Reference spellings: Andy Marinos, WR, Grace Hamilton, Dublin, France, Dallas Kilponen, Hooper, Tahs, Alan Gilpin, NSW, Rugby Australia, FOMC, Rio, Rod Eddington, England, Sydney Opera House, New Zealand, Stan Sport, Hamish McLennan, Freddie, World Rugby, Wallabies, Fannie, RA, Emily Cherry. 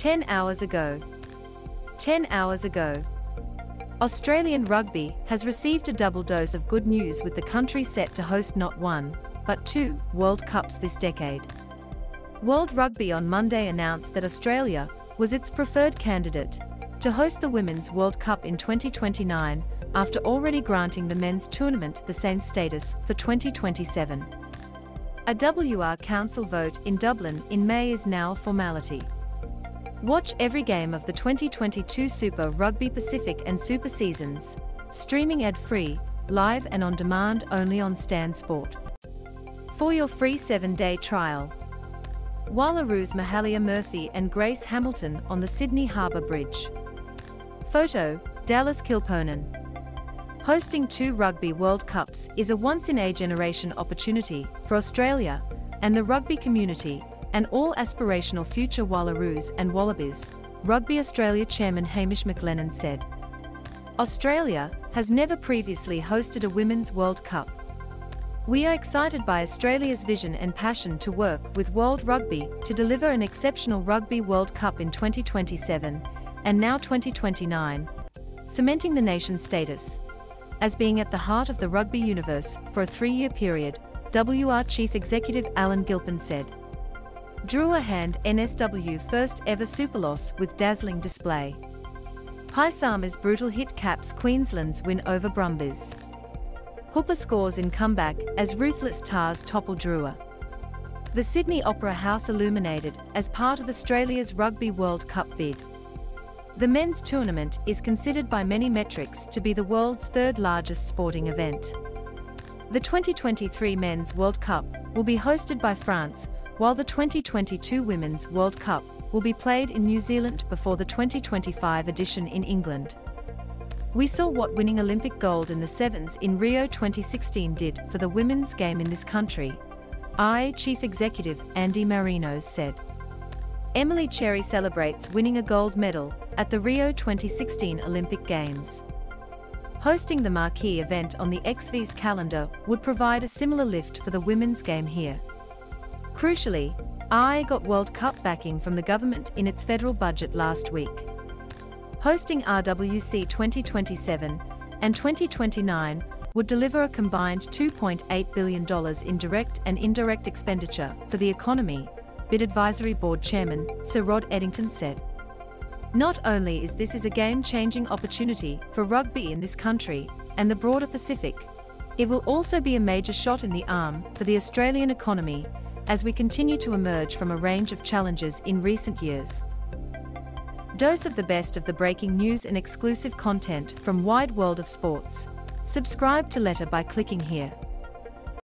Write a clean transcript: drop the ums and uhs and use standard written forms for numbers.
10 hours ago. Australian rugby has received a double dose of good news with the country set to host not one, but two World Cups this decade. World Rugby on Monday announced that Australia was its preferred candidate to host the Women's World Cup in 2029, after already granting the men's tournament the same status for 2027. A WR Council vote in Dublin in May is now a formality. Watch every game of the 2022 Super Rugby Pacific and Super Seasons, streaming ad-free, live and on demand only on Stan Sport. For your free 7-day trial, Wallaroos Mahalia Murphy and Grace Hamilton on the Sydney Harbour Bridge. Photo, Dallas Kilponen. Hosting two Rugby World Cups is a once-in-a-generation opportunity for Australia and the rugby community and all aspirational future Wallaroos and Wallabies, Rugby Australia Chairman Hamish McLennan said. Australia has never previously hosted a Women's World Cup. We are excited by Australia's vision and passion to work with World Rugby to deliver an exceptional Rugby World Cup in 2027, and now 2029, cementing the nation's status as being at the heart of the rugby universe for a 3-year period, WR Chief Executive Alan Gilpin said. Drua hand NSW first ever super loss with dazzling display. Pysamar's brutal hit caps Queensland's win over Brumbies. Hooper scores in comeback as ruthless Tahs topple Drua. The Sydney Opera House illuminated as part of Australia's Rugby World Cup bid. The men's tournament is considered by many metrics to be the world's third largest sporting event. The 2023 Men's World Cup will be hosted by France, while the 2022 Women's World Cup will be played in New Zealand before the 2025 edition in England. We saw what winning Olympic gold in the sevens in Rio 2016 did for the women's game in this country, RA Chief Executive Andy Marinos said. Emily Cherry celebrates winning a gold medal at the Rio 2016 Olympic Games. Hosting the marquee event on the XV's calendar would provide a similar lift for the women's game here. Crucially, RA got World Cup backing from the government in its federal budget last week. Hosting RWC 2027 and 2029 would deliver a combined $2.8 billion in direct and indirect expenditure for the economy, Bid Advisory Board Chairman Sir Rod Eddington said. Not only is this a game-changing opportunity for rugby in this country and the broader Pacific, it will also be a major shot in the arm for the Australian economy as we continue to emerge from a range of challenges in recent years. Dose of the best of the breaking news and exclusive content from Wide World of Sports. Subscribe to Letter by clicking here.